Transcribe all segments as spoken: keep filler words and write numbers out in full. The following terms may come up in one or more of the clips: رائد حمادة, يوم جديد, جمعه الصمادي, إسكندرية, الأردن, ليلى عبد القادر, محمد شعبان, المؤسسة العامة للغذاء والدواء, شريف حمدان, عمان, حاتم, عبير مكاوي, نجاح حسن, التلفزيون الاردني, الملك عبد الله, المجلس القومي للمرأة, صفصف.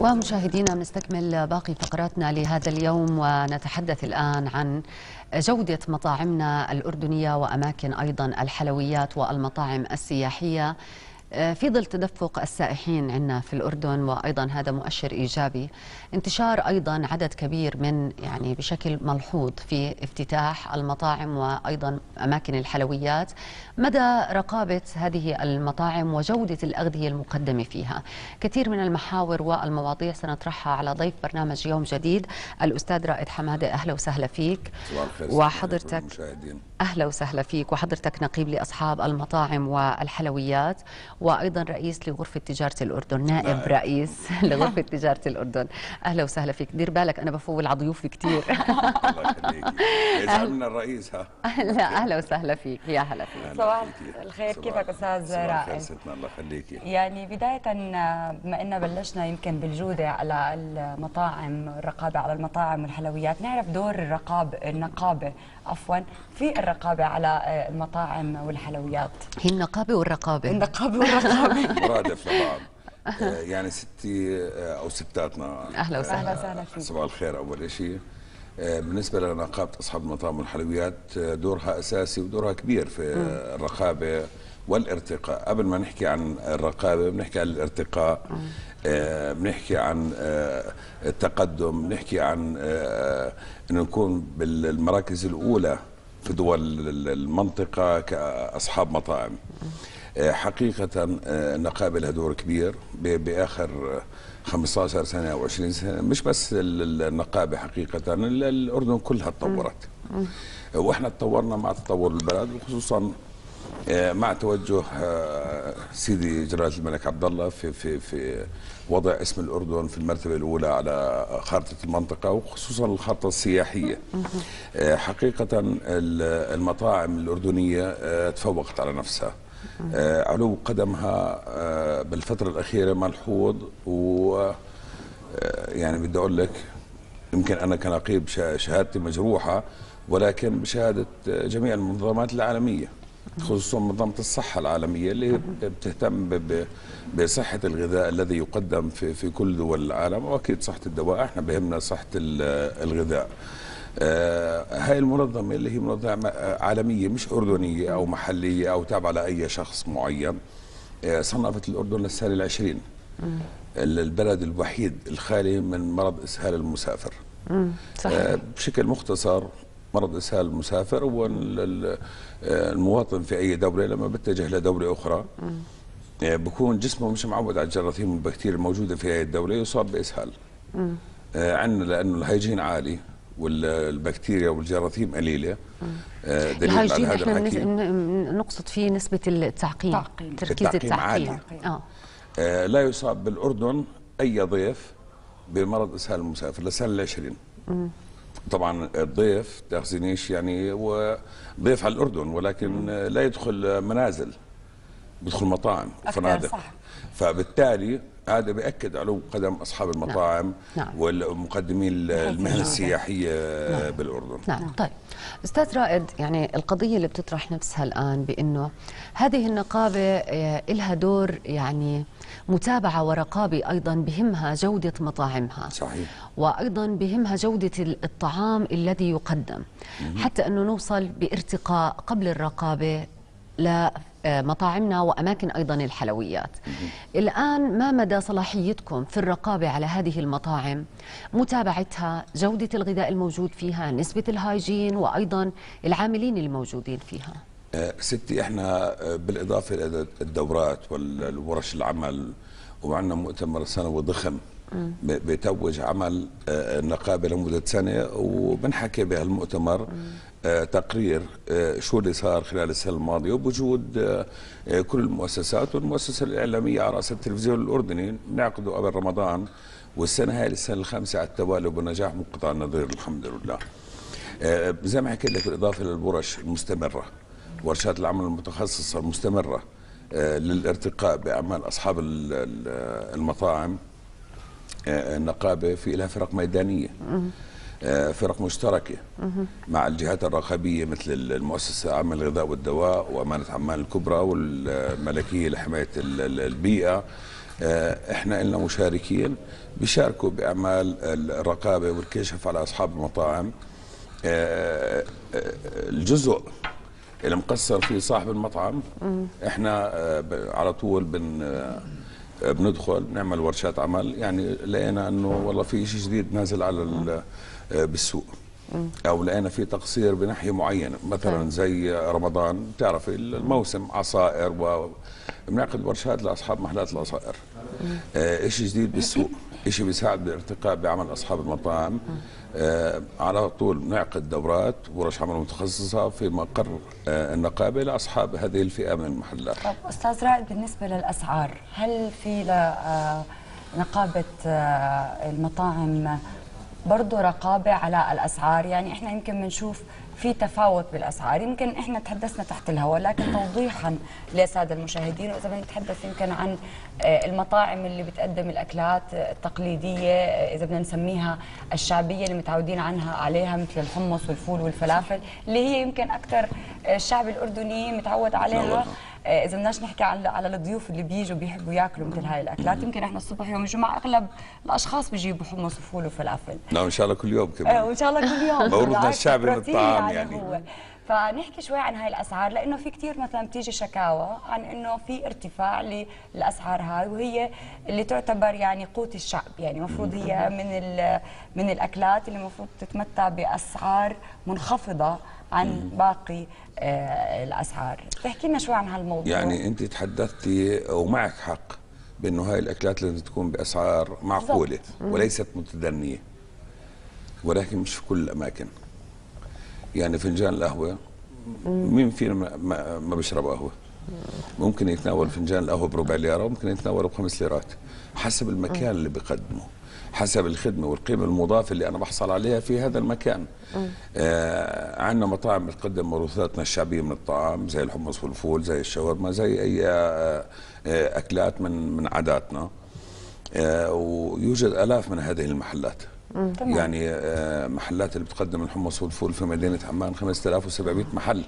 ومشاهدينا نستكمل باقي فقراتنا لهذا اليوم، ونتحدث الآن عن جودة مطاعمنا الأردنية وأماكن أيضا الحلويات والمطاعم السياحية في ظل تدفق السائحين عندنا في الأردن، وأيضا هذا مؤشر إيجابي. انتشار أيضا عدد كبير من يعني بشكل ملحوظ في افتتاح المطاعم وأيضا أماكن الحلويات. مدى رقابة هذه المطاعم وجودة الأغذية المقدمة فيها؟ كثير من المحاور والمواضيع سنطرحها على ضيف برنامج يوم جديد الأستاذ رائد حمادة. أهلا وسهلا فيك وحضرتك. أهلا وسهلا فيك وحضرتك نقيب لأصحاب المطاعم والحلويات، وأيضا رئيس لغرفة تجارة الأردن، نائب رئيس لغرفة تجارة الأردن. أهلا وسهلا فيك. دير بالك أنا بفول على ضيوفي كثير. الله يخليكي. يزعل من الرئيس. ها لا، أهلا وسهلا فيك. يا هلا فيك. صباح الخير، كيفك أستاذ رائد؟ صباح الله يخليكي. يعني بداية بما أننا بلشنا يمكن بالجودة على المطاعم، الرقابة على المطاعم والحلويات، نعرف دور الرقابة النقابة عفوا في الرقابة على المطاعم والحلويات. هي النقابة والرقابة. النقابة والرقابة مرادف لبعض. يعني ستي أو ستاتنا. أهلا وسهلا. سهلا فيك. صباح الخير. أول شيء بالنسبة لنقابة أصحاب المطاعم والحلويات، دورها أساسي ودورها كبير في الرقابة والارتقاء. قبل ما نحكي عن الرقابة بنحكي عن الارتقاء، بنحكي عن التقدم، بنحكي عن أن نكون بالمراكز الأولى في دول المنطقة كأصحاب مطاعم. حقيقة النقابة لها دور كبير بآخر خمسة عشر سنة أو عشرين سنة. مش بس النقابة، حقيقة الأردن كلها تطورت، وإحنا تطورنا مع تطور البلد، وخصوصا مع توجه سيدي جلالة الملك عبد الله في في في وضع اسم الأردن في المرتبة الأولى على خارطة المنطقة، وخصوصا الخارطة السياحية. حقيقة المطاعم الأردنية تفوقت على نفسها. علو قدمها بالفترة الأخيرة ملحوظ، و يعني بدي أقول لك يمكن أنا كنقيب شهادتي مجروحة، ولكن بشهادة جميع المنظمات العالمية، خصوصا منظمة الصحة العالمية اللي بتهتم بصحة الغذاء الذي يقدم في في كل دول العالم، وأكيد صحة الدواء. احنا بهمنا صحة الغذاء. هاي المنظمة اللي هي منظمة عالمية مش أردنية أو محلية أو تابعة لأي شخص معين، صنفت الأردن للسنة العشرين البلد الوحيد الخالي من مرض إسهال المسافر. صحيح. بشكل مختصر مرض إسهال المسافر هو المواطن في أي دولة لما بتجه لدولة أخرى بكون جسمه مش معود على الجراثيم والبكتيريا الموجودة في هذه الدولة، يصاب بإسهال. عندنا لأنه الهيجين عالي والبكتيريا والجراثيم قليله. دليل على هذا الحكي نقصد فيه نسبه التعقيم، تعقيم. تركيز التعقيم, التعقيم. عالي. آه. آه لا يصاب بالاردن اي ضيف بمرض اسهال المسافر لسنه العشرين. طبعا الضيف تاخذنيش يعني هو ضيف على الاردن، ولكن آه لا يدخل منازل، بدخل مطاعم وفنادق، فبالتالي هذا بيأكد علو قدم أصحاب المطاعم. نعم. والمقدمين المهنة السياحية. نعم. بالأردن. نعم. طيب أستاذ رائد، يعني القضية اللي بتطرح نفسها الآن بأنه هذه النقابة إلها دور يعني متابعة ورقابة، أيضا بهمها جودة مطاعمها. صحيح. وأيضا بهمها جودة الطعام الذي يقدم، مم. حتى أنه نوصل بارتقاء قبل الرقابة ل مطاعمنا وأماكن أيضا الحلويات. الآن ما مدى صلاحيتكم في الرقابة على هذه المطاعم، متابعتها، جودة الغذاء الموجود فيها، نسبة الهايجين، وأيضا العاملين الموجودين فيها؟ ستي احنا بالإضافة إلى الدورات والورش العمل، وعندنا مؤتمر سنوي ضخم بتوج عمل النقابة لمدة سنة، وبنحكي بهالمؤتمر تقرير شو اللي صار خلال السنة الماضية، وبوجود كل المؤسسات والمؤسسة الإعلامية على رأس التلفزيون الأردني، نعقده قبل رمضان، والسنة هاي السنة الخامسة على التوالي وبنجاح منقطع النظير الحمد لله. زي ما حكيت لك بالإضافة للورش المستمرة، ورشات العمل المتخصصة المستمرة للارتقاء بأعمال أصحاب المطاعم، النقابة في لها فرق ميدانية، فرق مشتركة مع الجهات الرقابية مثل المؤسسة العامة للغذاء والدواء، وأمانة عمان الكبرى، والملكية لحماية البيئة، احنا لنا مشاركين بيشاركوا باعمال الرقابه والكشف على اصحاب المطاعم. الجزء اللي مقصر فيه صاحب المطعم احنا على طول بن بندخل بنعمل ورشات عمل، يعني لقينا انه والله في شيء جديد نازل على بالسوق او لقينا في تقصير بناحيه معينه، مثلا زي رمضان بتعرف الموسم عصائر، وبنعقد ورشات لاصحاب محلات العصائر. شيء جديد بالسوق، شيء بيساعد بالارتقاء بعمل اصحاب المطاعم. على طول بنعقد دورات ورش عمل متخصصه في مقر النقابه لاصحاب هذه الفئه من المحلات. طيب استاذ رائد، بالنسبه للاسعار، هل في لنقابه المطاعم برضه رقابه على الاسعار؟ يعني احنا يمكن بنشوف في تفاوت بالاسعار، يمكن احنا تحدثنا تحت الهواء، لكن توضيحا للساده المشاهدين، واذا بدنا نتحدث يمكن عن المطاعم اللي بتقدم الاكلات التقليديه اذا بدنا نسميها الشعبيه اللي متعودين عنها عليها، مثل الحمص والفول والفلافل اللي هي يمكن اكثر الشعب الاردني متعود عليها. إذا بدناش نحكي على على الضيوف اللي بيجوا بيحبوا ياكلوا مثل هاي الأكلات، يمكن احنا الصبح يوم الجمعة أغلب الأشخاص بيجيبوا حمص وفول وفلافل. نعم إن شاء الله كل يوم كمان. آه إن شاء الله كل يوم. موروثنا الشعبي من الطعام يعني. هو. فنحكي شوي عن هاي الأسعار، لأنه في كثير مثلا بتيجي شكاوى عن إنه في ارتفاع للأسعار هاي، وهي اللي تعتبر يعني قوت الشعب، يعني المفروض هي من من الأكلات اللي المفروض تتمتع بأسعار منخفضة عن باقي الأسعار. تحكي لنا شوي عن هالموضوع. يعني أنت تحدثتي ومعك حق بأنه هاي الأكلات لازم تكون بأسعار معقولة وليست متدنية، ولكن مش في كل الأماكن. يعني فنجان القهوة مين فينا ما, ما بيشرب قهوة؟ ممكن يتناول فنجان القهوة بربع ليرة وممكن يتناوله بخمس ليرات، حسب المكان اللي بيقدمه، حسب الخدمة والقيمة المضافة اللي أنا بحصل عليها في هذا المكان. آه عندنا مطاعم بتقدم موروثاتنا الشعبية من الطعام زي الحمص والفول، زي الشاورما، زي أي آه آه أكلات من من عاداتنا، آه ويوجد آلاف من هذه المحلات. يعني آه محلات اللي بتقدم الحمص والفول في مدينة عمان خمسة آلاف وسبعمئة محل،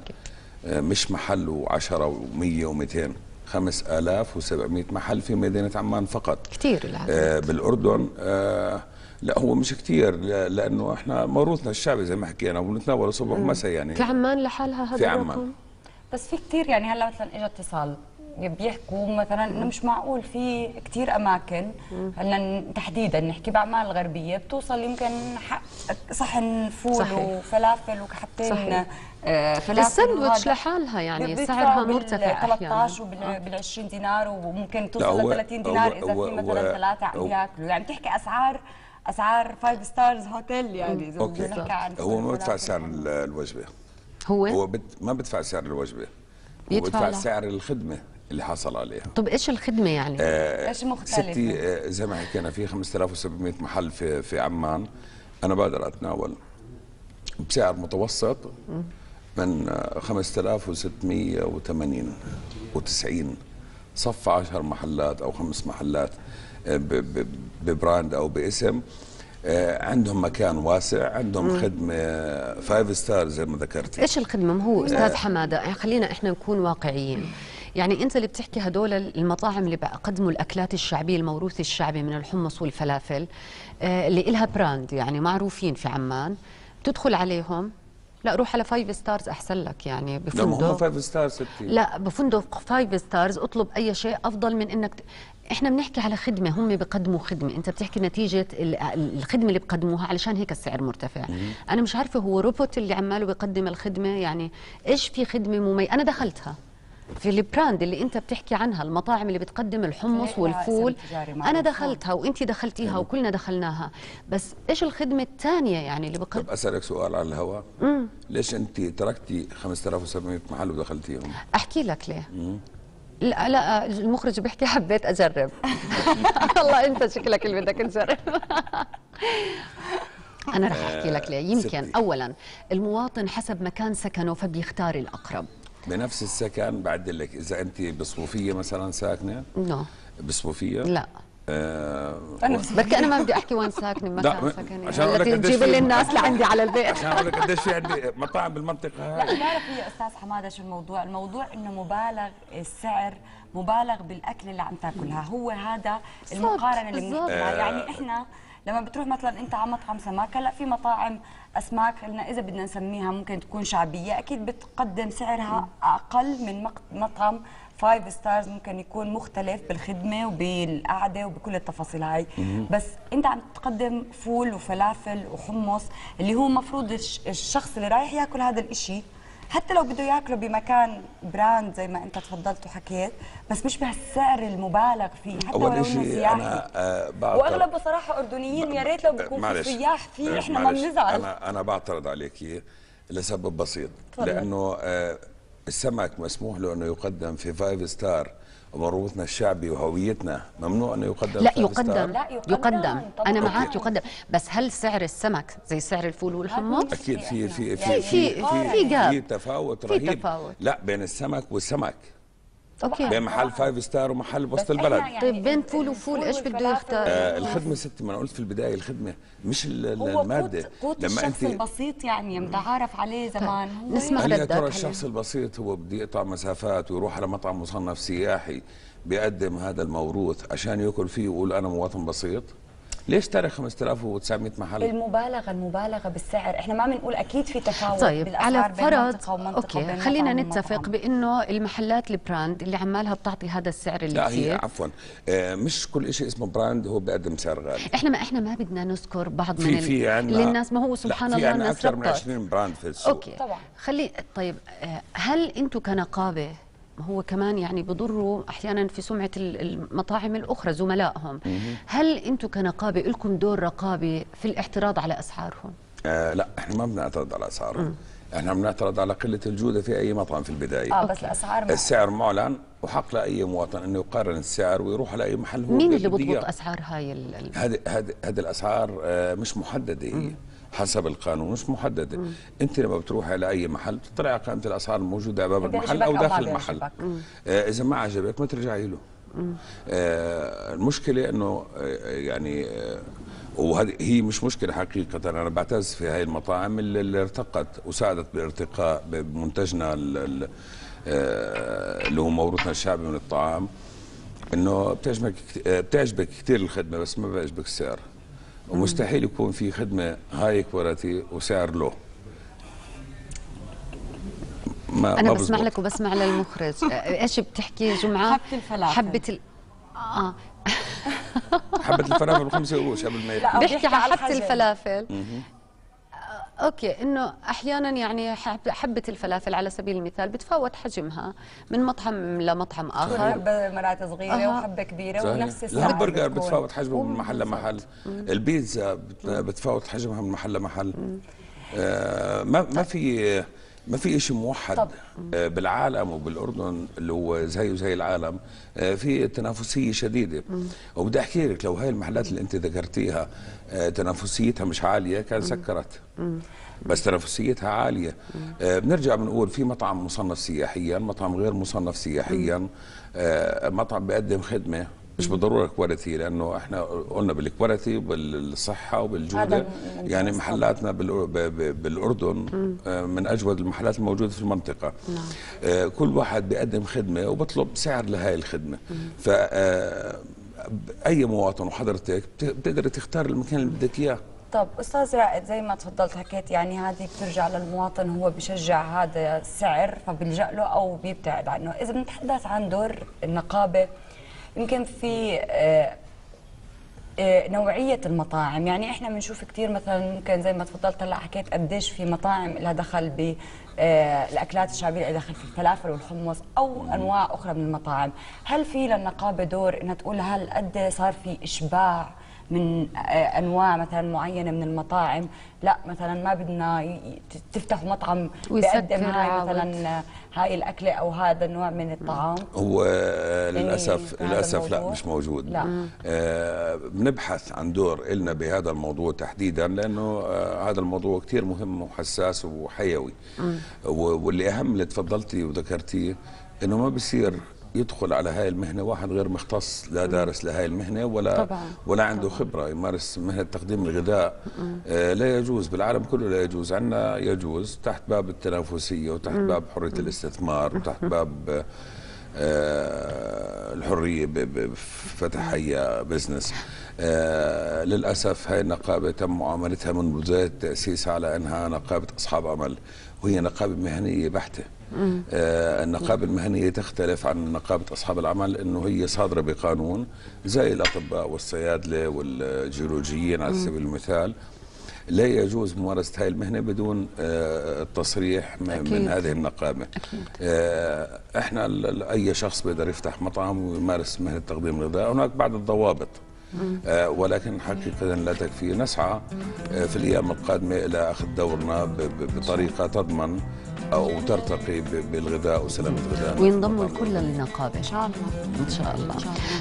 آه مش محل وعشرة ومية ومئتين، خمسة آلاف وسبعمئة محل في مدينة عمان فقط. كثير العدد. آه بالأردن آه لا هو مش كثير، لأنه احنا موروثنا الشعبي زي ما حكينا وبنتناوله صبح ومساء. يعني في عمان لحالها هذا في عمان، بس في كثير يعني هلا مثلا اجى اتصال بيحكوا مثلا انه مش معقول في كثير اماكن هلا تحديدا نحكي بعمان الغربيه بتوصل يمكن صحن فول وفلافل وكحتين السندوتش لحالها، يعني سعرها مرتفع احيانا ثلاثطعش وبال عشرين دينار، وممكن توصل ل ثلاثين دينار اذا في مثلا ثلاثه عم ياكلوا. يعني بتحكي اسعار اسعار فايف ستارز هوتيل، يعني اذا بدنا نحكي عن هو ما بدفع سعر الوجبه، هو هو ما بدفع سعر الوجبه، هو بدفع سعر الخدمه اللي حصل عليها. طب ايش الخدمه يعني؟ آه ايش مختلف؟ ستي آه زي ما حكينا في خمسة آلاف وسبعمئة محل في في عمان، انا بقدر اتناول بسعر متوسط من خمسة آلاف وستمئة وثمانين وتسعين صف عشر محلات او خمس محلات ببراند او باسم، عندهم مكان واسع، عندهم مم. خدمه فايف ستار زي ما ذكرت. ايش الخدمه؟ ما هو استاذ حماده يعني خلينا احنا نكون واقعيين، يعني انت اللي بتحكي هدول المطاعم اللي بقدموا الاكلات الشعبيه الموروث الشعبي من الحمص والفلافل اللي إلها براند يعني معروفين في عمان، بتدخل عليهم لا روح على فايف ستارز احسن لك، يعني بفندق لا فايف ستارز ستي لا بفندق فايف ستارز اطلب اي شيء افضل من انك ت... احنا بنحكي على خدمه، هم بقدموا خدمه، انت بتحكي نتيجه الخدمه اللي بقدموها علشان هيك السعر مرتفع. مم. انا مش عارفه هو روبوت اللي عماله بيقدم الخدمه، يعني ايش في خدمه مميزه؟ انا دخلتها في البراند اللي انت بتحكي عنها، المطاعم اللي بتقدم الحمص والفول انا دخلتها وانت دخلتيها وكلنا دخلناها، بس ايش الخدمه الثانيه يعني اللي بقدم؟ طب اسالك سؤال على الهواء، ليش انت تركتي خمسة آلاف وسبعمئة محل ودخلتيهم؟ احكي لك ليه. مم. لا لا المخرج بيحكي حبيت اجرب. والله انت شكلك اللي بدك تجرب. انا رح احكي لك ليه. يمكن اولا المواطن حسب مكان سكنه فبيختار الاقرب بنفس السكن. بعدل لك اذا انت بصفوفيه مثلا ساكنه. نو no. بصفوفيه لا آه انا بس بركي انا ما بدي احكي وين ساكنه بمكان سكني عشان اقول لك قديش نجيب لي الناس لعندي على البيت عشان اقول لك قديش في عندي مطاعم بالمنطقه هاي. لا بعرف يا استاذ حماده شو الموضوع، الموضوع انه مبالغ السعر، مبالغ بالاكل اللي عم تاكلها، هو هذا المقارنه اللي بنحكيها. يعني احنا لما بتروح مثلا انت على مطعم سمك، هلا في مطاعم اسماك خلينا اذا بدنا نسميها ممكن تكون شعبيه، اكيد بتقدم سعرها اقل من مطعم فايف ستارز، ممكن يكون مختلف بالخدمه وبالقعده وبكل التفاصيل هاي. بس انت عم تقدم فول وفلافل وحمص اللي هو مفروض الشخص اللي رايح ياكل هذا الاشي حتى لو بده ياكله بمكان براند زي ما انت تفضلت وحكيت، بس مش بهالسعر المبالغ فيه حتى ولو انه سياحي. أه واغلبه صراحه اردنيين، يا ريت لو بيكون في سياح فيه، احنا ما بنزعل. انا انا بعترض عليك لسبب بسيط، طبعا. لانه أه السمك مسموح له انه يقدم في فايف ستار، ومروتنا الشعبي وهويتنا ممنوع انه يقدم. لا يقدم. لا يقدم يقدم طبعاً. انا معك يقدم، بس هل سعر السمك زي سعر الفول والحمص؟ اكيد في في في في في في تفاوت رهيب، في تفاوت لا بين السمك والسمك طبعاً. بين محل فايف ستار ومحل بوسط البلد. يعني طيب بين فول وفول ايش بده يختار؟ آه الخدمه ستي، ما انا قلت في البدايه الخدمه مش الماده. قوت الشخص البسيط يعني متعارف عليه زمان. نسمع هل يا ترى الشخص البسيط هو بده يقطع مسافات ويروح على مطعم مصنف سياحي بيقدم هذا الموروث عشان ياكل فيه ويقول انا مواطن بسيط؟ ليش تاريخ خمسة آلاف وتسعمئة محل؟ المبالغه المبالغه بالسعر، احنا ما عم نقول اكيد في تفاوت. طيب على فرض اوكي خلينا نتفق بانه المحلات البراند اللي عمالها بتعطي هذا السعر اللي لا هي عفوا آه مش كل شيء اسمه براند هو بيقدم سعر غالي. احنا ما احنا ما بدنا نذكر بعض من للناس، ما هو سبحان الله الناس ربطت اكثر من عشرين براند في السوق. اوكي طبعا خلي طيب آه هل انتم كنقابه هو كمان يعني بضروا احيانا في سمعه المطاعم الاخرى زملائهم، هل انتم كنقابه لكم دور رقابي في الاعتراض على اسعارهم؟ آه لا احنا ما بنعترض على اسعارهم، احنا بنعترض على قله الجوده في اي مطعم في البدايه. اه بس الاسعار السعر معلن وحق لاي مواطن انه يقارن السعر ويروح على اي محل هو مين اللي بضبط اسعار هاي ال هذه هذه الاسعار آه مش محدده، هي حسب القانون مش محدده. مم. انت لما بتروحي على اي محل بتطلع على قائمه الاسعار الموجوده امام المحل او داخل المحل. آه اذا ما عجبك ما ترجعي له. آه المشكله انه آه يعني آه وهذه هي مش مشكله حقيقه، انا بعتز في هاي المطاعم اللي, اللي ارتقت وساعدت بالارتقاء بمنتجنا اللي, آه اللي هو موروثنا الشعبي من الطعام، انه بتعجبك بتعجبك كثير الخدمه بس ما بيعجبك السعر. ومستحيل يكون في خدمه هاي كواليتي وسعر لو. ما انا بسمع لك وبسمع للمخرج. ايش بتحكي جمعه؟ حبه الفلافل حبه ال... اه حبه الفلافل بخمسة قروش قبل ما يحكي بيحكي على حبه الفلافل. اوكي انه احيانا يعني حبه الفلافل على سبيل المثال بتفاوت حجمها من مطعم لمطعم اخر، حبه مرات صغيره آه. وحبه كبيره صحيح. ونفس السعر. البرجر بتفاوت حجمه من محل لمحل، البيتزا بتفاوت حجمها من محل لمحل. آه ما ما في ما في شيء موحد آه بالعالم وبالاردن اللي هو زيه زي العالم. آه في تنافسيه شديده، وبدي احكي لك لو هاي المحلات اللي انت ذكرتيها آه تنافسيتها مش عاليه كان سكرت، بس تنافسيتها عاليه. آه بنرجع بنقول في مطعم مصنف سياحيا، مطعم غير مصنف سياحيا، آه مطعم بيقدم خدمه مش بالضروره كواليتي، لانه احنا قلنا بالكواليتي وبالصحه وبالجوده. يعني محلاتنا بالاردن من اجود المحلات الموجوده في المنطقه. كل واحد بيقدم خدمه وبطلب سعر لهي الخدمه، ف اي مواطن وحضرتك بتقدر تختار المكان اللي بدك اياه. طب استاذ رائد زي ما تفضلت حكيت، يعني هذه بترجع للمواطن، هو بشجع هذا السعر فبلجأ له او بيبتعد عنه. اذا بنتحدث عن دور النقابه، يمكن في نوعية المطاعم، يعني احنا بنشوف كثير مثلا ممكن زي ما تفضلت هلا حكيت قديش في مطاعم لها دخل بالاكلات الشعبية، لها دخل في الفلافل والحمص او انواع اخرى من المطاعم، هل في للنقابة دور انها تقول هل قد صار في اشباع من انواع مثلا معينه من المطاعم؟ لا مثلا ما بدنا تفتحوا مطعم بيقدم هاي مثلا هاي الاكله او هذا النوع من الطعام. هو للاسف للاسف لا مش موجود. لا. آه بنبحث عن دور إلنا بهذا الموضوع تحديدا، لانه آه هذا الموضوع كثير مهم وحساس وحيوي. واللي اهم اللي تفضلتي وذكرتيه انه ما بصير يدخل على هاي المهنة واحد غير مختص، لا دارس لهاي المهنة ولا طبعاً. ولا عنده طبعاً. خبرة يمارس مهنة تقديم الغذاء. آه لا يجوز، بالعالم كله لا يجوز، عندنا يجوز تحت باب التنافسية وتحت باب حرية الاستثمار وتحت باب آه الحرية بفتح هي بزنس. آه للأسف هاي النقابة تم معاملتها من بداية تأسيسها على أنها نقابة أصحاب أمل، وهي نقابة مهنية بحتة. آه النقابة المهنية تختلف عن نقابة أصحاب العمل، أنه هي صادرة بقانون زي الأطباء والصيادلة والجيولوجيين على سبيل المثال. لا يجوز ممارسة هاي المهنة بدون آه التصريح أكيد. من هذه النقابة. آه احنا أي شخص بيقدر يفتح مطعم ويمارس مهنة تقديم الغذاء، هناك بعض الضوابط آه ولكن حقيقة لا تكفي. نسعى آه في الأيام القادمة إلى أخذ دورنا بطريقة تضمن أو ترتقي بالغذاء وسلامة الغذاء وينضم الكل للنقابة إن شاء الله. إن شاء الله.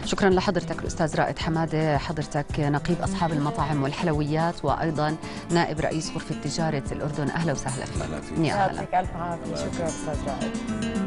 شكرا لحضرتك الأستاذ رائد حمادة، حضرتك نقيب أصحاب المطاعم والحلويات وأيضا نائب رئيس غرفة تجارة الأردن. أهلا وسهلا فيك. أهلا فيك. يعطيك ألف عافية. شكرا أستاذ رائد.